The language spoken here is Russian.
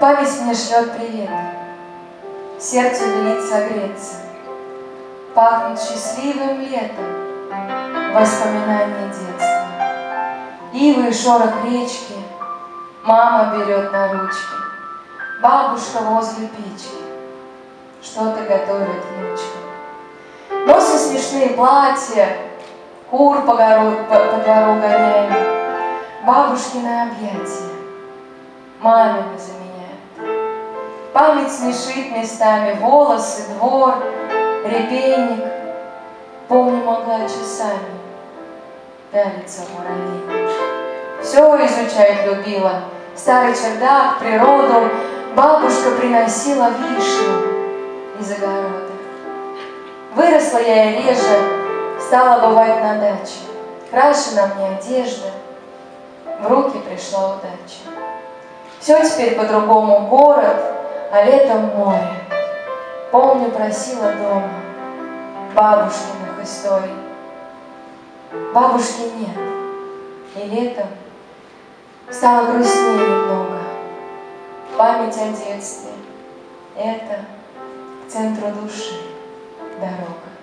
Память мне шлет привет, сердцу велит согреться, пахнет счастливым летом воспоминания детства. Ивы и шорох речки, мама берет на ручки, бабушка возле печки что-то готовит внучка. Носит смешные платья, кур по двору гоняем, бабушкины объятия мамины заменяет. Память смешит местами волосы, двор, репейник. Помню, могла часами пялиться в муравейник. Все изучать любила, старый чердак, природу. Бабушка приносила вишню из огорода. Выросла я и реже, стала бывать на даче. Краше на мне одежда, в руки пришла удача. Все теперь по-другому, город, а летом море. Помню, просила дома бабушкиных историй. Бабушки нет, и летом стало грустнее немного. Память о детстве — это к центру души дорога.